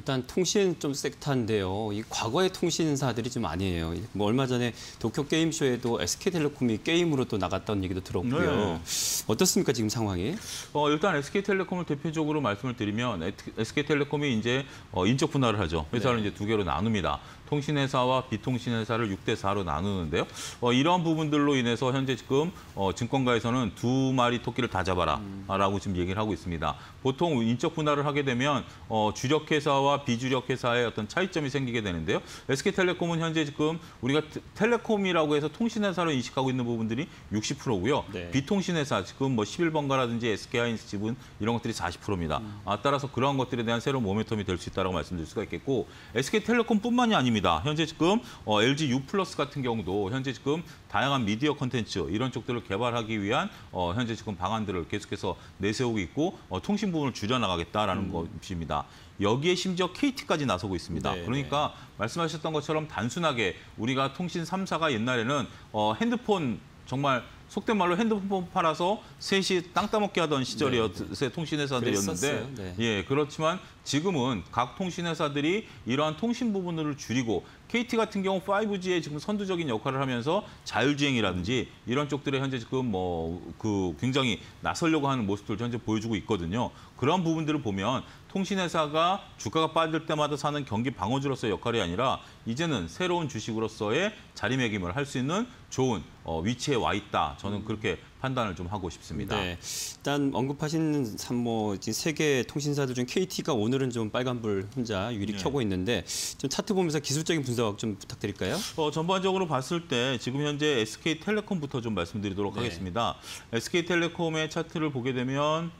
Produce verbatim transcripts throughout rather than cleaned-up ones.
일단 통신 좀 섹터인데요. 이 과거의 통신사들이 좀 아니에요. 뭐 얼마 전에 도쿄 게임쇼에도 에스케이텔레콤이 게임으로 또 나갔던 얘기도 들었고요. 네. 어떻습니까 지금 상황이? 어, 일단 에스케이텔레콤을 대표적으로 말씀을 드리면 에스케이텔레콤이 이제 인적 분할을 하죠. 회사를 네. 이제 두 개로 나눕니다. 통신회사와 비통신회사를 육 대 사로 나누는데요. 어, 이런 부분들로 인해서 현재 지금 어, 증권가에서는 두 마리 토끼를 다 잡아라라고 음. 지금 얘기를 하고 있습니다. 보통 인적 분할을 하게 되면 어, 주력 회사와 비주력 회사의 어떤 차이점이 생기게 되는데요. 에스케이텔레콤은 현재 지금 우리가 텔레콤이라고 해서 통신회사로 인식하고 있는 부분들이 육십 퍼센트고요. 네. 비통신회사 지금 뭐 십일 번가라든지 에스케이하이닉스 지분 이런 것들이 사십 퍼센트입니다. 음. 아, 따라서 그러한 것들에 대한 새로운 모멘텀이 될 수 있다고 말씀드릴 수가 있겠고 에스케이텔레콤뿐만이 아닙니다. 현재 지금 어, 엘지 U+ 같은 경우도 현재 지금 다양한 미디어 콘텐츠 이런 쪽들을 개발하기 위한 어, 현재 지금 방안들을 계속해서 내세우고 있고 어, 통신 부분을 줄여나가겠다라는 음. 것입니다. 여기에 심지어 케이티까지 나서고 있습니다. 네네. 그러니까 말씀하셨던 것처럼 단순하게 우리가 통신 삼 사가 옛날에는 어, 핸드폰 정말 속된 말로 핸드폰 팔아서 셋이 땅 따먹게 하던 시절이었어요. 네. 통신회사들이었는데 네. 예, 그렇지만 지금은 각 통신회사들이 이러한 통신 부분을 줄이고 케이티 같은 경우 파이브 지의 지금 선두적인 역할을 하면서 자율주행이라든지 이런 쪽들에 현재 지금 뭐 그 굉장히 나서려고 하는 모습들을 현재 보여주고 있거든요. 그런 부분들을 보면 통신회사가 주가가 빠질 때마다 사는 경기 방어주로서의 역할이 아니라 이제는 새로운 주식으로서의 자리매김을 할 수 있는 좋은 위치에 와 있다. 저는 그렇게 판단을 좀 하고 싶습니다. 네. 일단 언급하신 뭐 세 개 통신사들 중 케이티가 오늘은 좀 빨간불 혼자 유리 네. 켜고 있는데 좀 차트 보면서 기술적인 분석 좀 부탁드릴까요? 어, 전반적으로 봤을 때 지금 현재 에스케이텔레콤부터 좀 말씀드리도록 네. 하겠습니다. 에스케이텔레콤의 차트를 보게 되면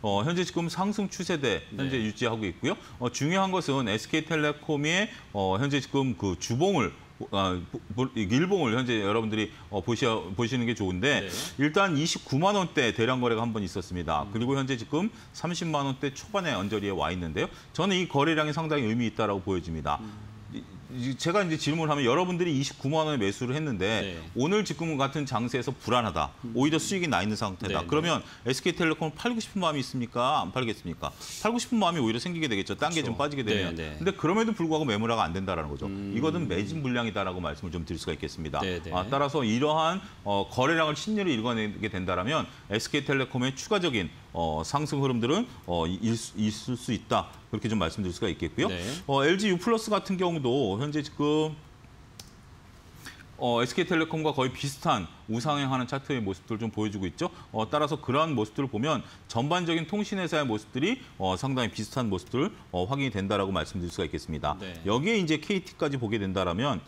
어, 현재 지금 상승 추세대 현재 네. 유지하고 있고요. 어, 중요한 것은 에스케이텔레콤의 어, 현재 지금 그 주봉을 일봉을 현재 여러분들이 보시는 게 좋은데 네. 일단 이십구만 원대 대량 거래가 한 번 있었습니다. 음. 그리고 현재 지금 삼십만 원대 초반의 언저리에 와 있는데요. 저는 이 거래량이 상당히 의미 있다라고 보여집니다. 음. 제가 이제 질문을 하면 여러분들이 이십구만 원에 매수를 했는데 네. 오늘 지금 같은 장세에서 불안하다. 오히려 수익이 나 있는 상태다. 네, 그러면 네. 에스케이텔레콤을 팔고 싶은 마음이 있습니까? 안 팔겠습니까? 팔고 싶은 마음이 오히려 생기게 되겠죠. 딴 게 좀 빠지게 되면. 네, 네. 근데 그럼에도 불구하고 매물화가 안 된다라는 거죠. 음... 이거는 매진 물량이다라고 말씀을 좀 드릴 수가 있겠습니다. 네, 네. 아, 따라서 이러한 어, 거래량을 신뢰를 읽어내게 된다라면 에스케이텔레콤의 추가적인 어, 상승 흐름들은 어, 있을 수 있다. 그렇게 좀 말씀드릴 수가 있겠고요. 네. 어, 엘지 U+ 같은 경우도 현재 지금 어, 에스케이텔레콤과 거의 비슷한 우상향하는 차트의 모습들을 좀 보여주고 있죠. 어, 따라서 그러한 모습들을 보면 전반적인 통신회사의 모습들이 어, 상당히 비슷한 모습들 어, 확인이 된다라고 말씀드릴 수가 있겠습니다. 네. 여기에 이제 케이티까지 보게 된다라면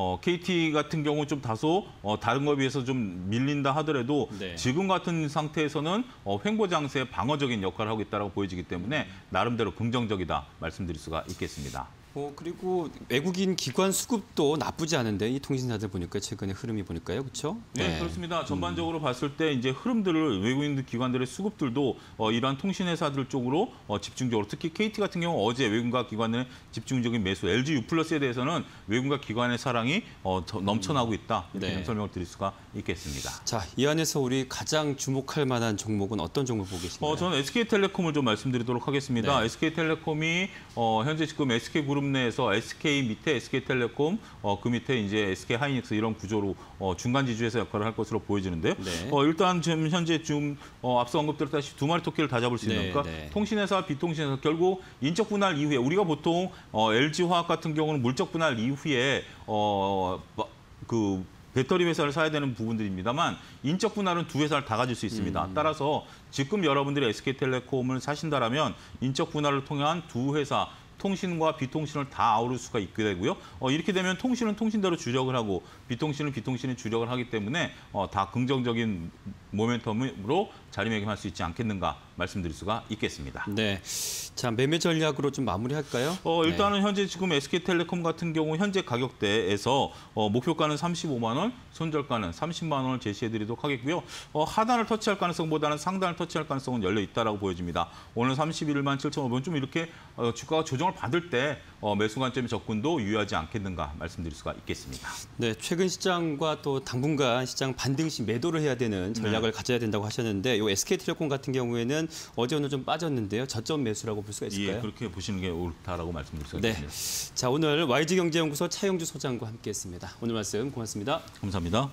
어, 케이티 같은 경우 좀 다소 어, 다른 거에 비해서 좀 밀린다 하더라도 네. 지금 같은 상태에서는 어, 횡보장세의 방어적인 역할을 하고 있다고 보여지기 때문에 나름대로 긍정적이다 말씀드릴 수가 있겠습니다. 어, 그리고 외국인 기관 수급도 나쁘지 않은데 이 통신사들 보니까 최근에 흐름이 보니까요, 그렇죠? 네, 네. 그렇습니다. 전반적으로 음. 봤을 때 이제 흐름들을 외국인 기관들의 수급들도 어, 이러한 통신회사들 쪽으로 어, 집중적으로 특히 케이티 같은 경우 어제 외국인과 기관의 집중적인 매수, 엘지 U+에 대해서는 외국인과 기관의 사랑이 어, 넘쳐나고 있다 이렇게 네. 설명을 드릴 수가 있겠습니다. 자, 이 안에서 우리 가장 주목할 만한 종목은 어떤 종목 보고 계신가요? 어, 저는 에스케이텔레콤을 좀 말씀드리도록 하겠습니다. 네. 에스케이텔레콤이 어, 현재 지금 에스케이그룹 내에서 에스케이 밑에 에스케이텔레콤, 어, 그 밑에 이제 에스케이하이닉스 이런 구조로 어, 중간 지주에서 역할을 할 것으로 보여지는데요. 네. 어, 일단 지금 현재 지금 어, 앞서 언급드렸다시피 두 마리 토끼를 다 잡을 수 있는 네, 그러니까 네. 통신회사, 비통신회사 결국 인적 분할 이후에 우리가 보통 어, 엘지화학 같은 경우는 물적 분할 이후에 어, 그 배터리 회사를 사야 되는 부분들입니다만 인적 분할은 두 회사를 다 가질 수 있습니다. 음. 따라서 지금 여러분들이 에스케이텔레콤을 사신다라면 인적 분할을 통한 두 회사 통신과 비통신을 다 아우를 수가 있게 되고요. 어, 이렇게 되면 통신은 통신대로 주력을 하고 비통신은 비통신이 주력을 하기 때문에 어, 다 긍정적인 모멘텀으로 자리매김할 수 있지 않겠는가 말씀드릴 수가 있겠습니다. 네, 자 매매 전략으로 좀 마무리할까요? 어, 일단은 네. 현재 지금 에스케이텔레콤 같은 경우 현재 가격대에서 어, 목표가는 삼십오만 원, 손절가는 삼십만 원을 제시해드리도록 하겠고요. 어, 하단을 터치할 가능성보다는 상단을 터치할 가능성은 열려 있다라고 보여집니다. 오늘 삼십일만 칠천 오백 원 좀 이렇게 어, 주가가 조정을 받을 때 어, 매수 관점의 접근도 유효하지 않겠는가 말씀드릴 수가 있겠습니다. 네, 최근 시장과 또 당분간 시장 반등 시 매도를 해야 되는 전략. 전략을 가져야 된다고 하셨는데 요 에스케이텔레콤 같은 경우에는 어제 오늘 좀 빠졌는데요. 저점 매수라고 볼 수가 있을까요? 예, 그렇게 보시는 게 옳다라고 말씀드릴 수 있습니다. 네. 자, 오늘 와이즈 경제연구소 차영주 소장과 함께했습니다. 오늘 말씀 고맙습니다. 감사합니다.